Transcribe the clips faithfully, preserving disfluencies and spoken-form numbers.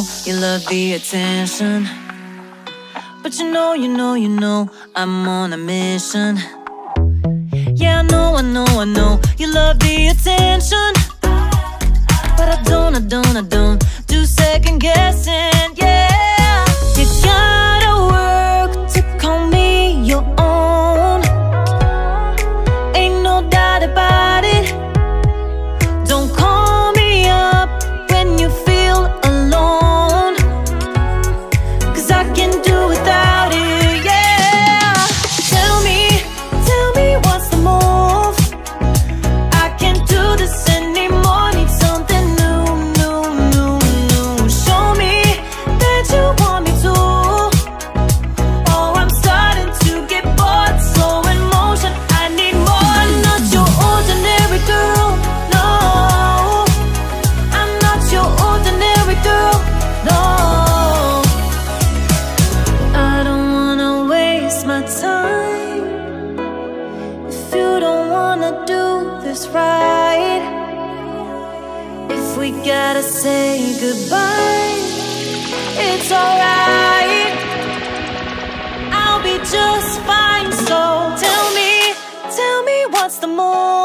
know you love the attention, but you know, you know, you know I'm on a mission. Yeah, I know, I know, I know you love the attention, but I don't, I don't, I don't do second guessing, yeah. You gotta work to call me your own, ain't no doubt about it. Don't call me up when you feel alone, cause I can do without it, yeah. Tell me, tell me what's the move, I can't do this anymore, need something new, new, new, new. Show me that you want me to, oh, I'm starting to get bored, slow in motion, I need more. I'm not your ordinary girl, no, I'm not your ordinary girl, no. I don't wanna waste my time if you don't wanna do this right. If we gotta say goodbye, it's alright, I'll be just fine.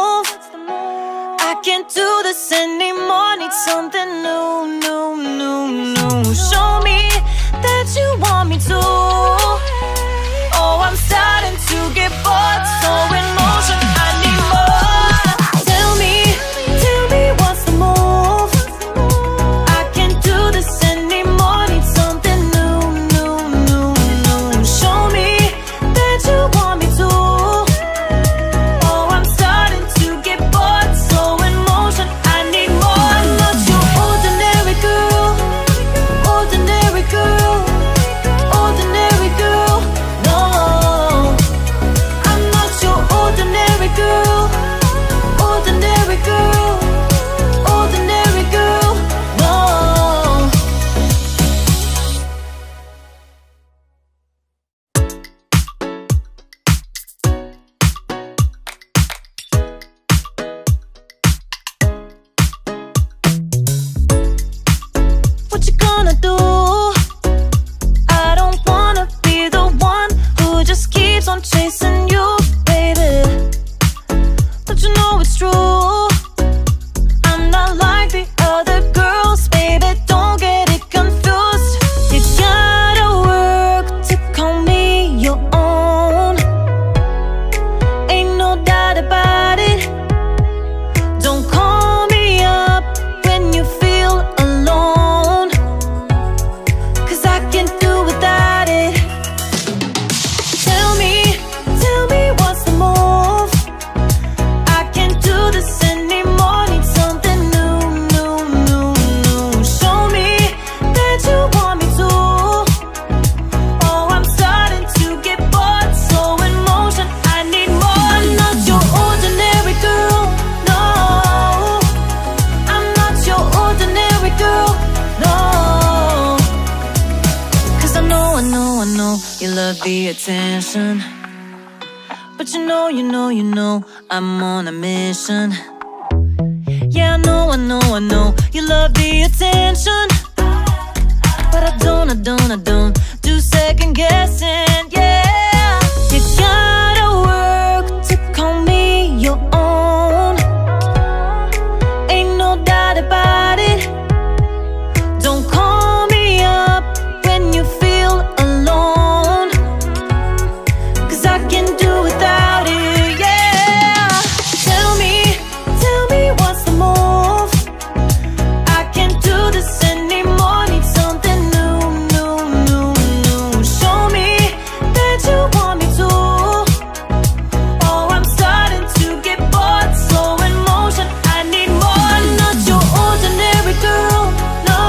So tell me, tell me what's the move, I can't do this anymore, need something new, new, new, new. Show me that you want me to, oh, I'm starting to get bored, so in motion, I need more. Tell me, tell me what's the move, I can't do this anymore, need something new, new, new, new. Show me that you want me to, oh, I'm starting to get bored, so in motion, I need more. I'm not your ordinary girl, ordinary girl, ordinary girl, no, I'm not your ordinary girl, ordinary girl, ordinary girl, no. What you gonna do? I don't wanna be the one who just keeps on chasing you, baby. Don't you know it's true? I'm not like the other girls, baby, don't get it confused. You gotta work to call me your own, ain't no doubt about it. Don't call me up when you feel alone, cause I can't do without it. Tell me, tell me what's the move, I can't do this anymore, need something new, new, new, new. Show me that you want me to, oh, I'm starting to get bored, slow in motion, I need more. I'm not your ordinary girl, no, I'm not your ordinary girl, no. Cause I know, I know, I know you love the attention, but you know, you know, you know I'm on a mission. Yeah, I know, I know, I know you love the attention, but I don't, I don't, I don't do second guessing, yeah. You gotta work to call me your own, ain't no doubt about it. Don't call me up when you feel alone, cause I can do without it, yeah. Tell me, tell me what's the move, I can't do this anymore, need something new, new, new, new. Show me that you want me to, oh, I'm starting to get bored, slow in motion, I need more. I'm not your ordinary girl, no,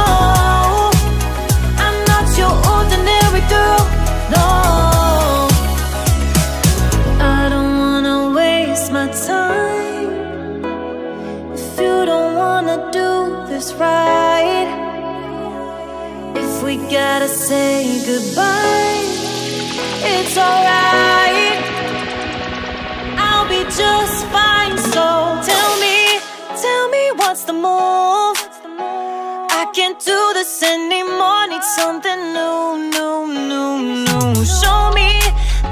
I'm not your ordinary girl, no. I don't wanna waste my time if you don't wanna do this right. If we gotta say goodbye, it's alright, I'll be just fine. So tell me, tell me what's the move, I can't do this anymore, need something new, new, new, new. Show me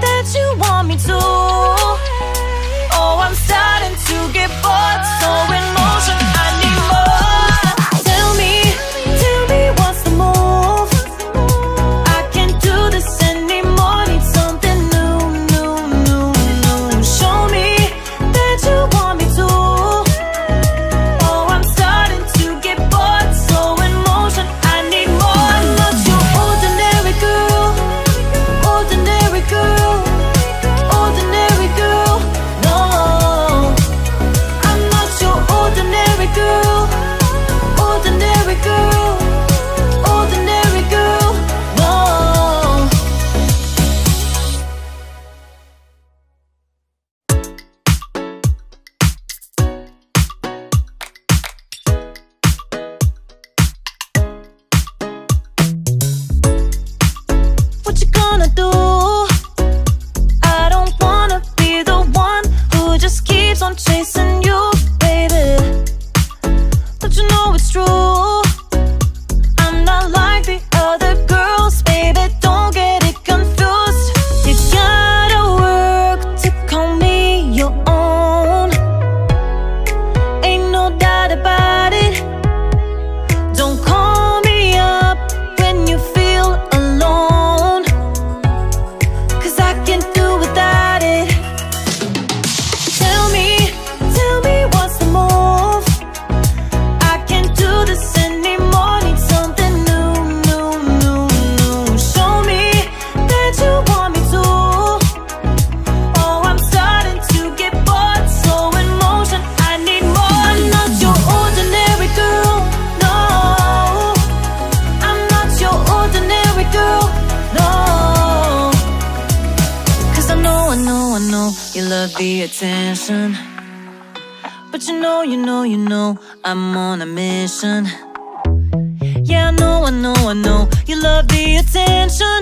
that you want me to. Oh, I'm starting to get bored, so in motion, I need more. Tell me, tell me what's the move? I can't do this anymore, need something new, new, new, new. Show me that you want me to. Oh, I'm starting to get bored, so in motion, I need more. I'm not your ordinary girl, ordinary girl, ordinary girl, no. I'm not your ordinary girl, ordinary girl, ordinary girl, no. What you gonna do? I don't wanna be the one who just keeps on chasing you, baby. But you know it's true. I'm not like the other girls, baby. Don't get it confused. You gotta work to call me your own. Ain't no doubt about it. Don't call me up when you feel alone, 'cause I can't do without it. Tell me, tell me what's the move? I can't do this anymore, need something new, new, new, new. Show me that you want me to. Oh, I'm starting to get bored, so in motion, I need more. I'm not your ordinary girl, no. I'm not your ordinary girl, no. 'Cause I know, I know, I know you love the attention, but you know, you know, you know, I'm on a mission. Yeah, I know, I know, I know, you love the attention,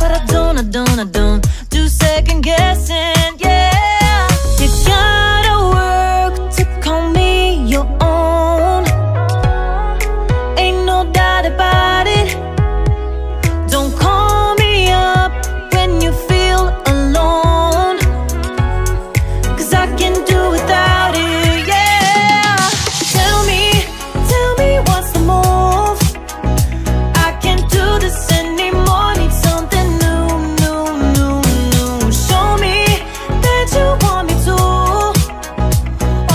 but I don't, I don't, I don't do second guessing, yeah. You gotta work to call me your own. Ain't no doubt about it. Don't call me up when you feel alone, 'cause I can do without it, yeah. Tell me, tell me what's the move? I can't do this anymore, need something new, new, new, new. Show me that you want me to.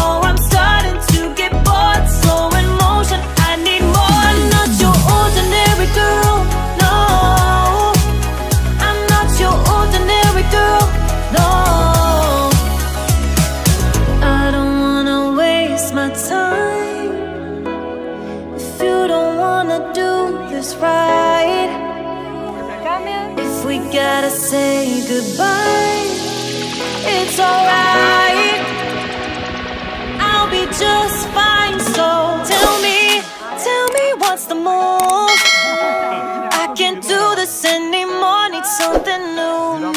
Oh, I'm starting to get bored, slow in motion, I need more. I'm not your ordinary girl, no. I'm not your ordinary girl, no. I don't wanna waste my time. If you don't wanna do this right, if we gotta say goodbye, it's alright. I'll be just fine, so tell me, tell me what's the move? I can't do this anymore, need something new.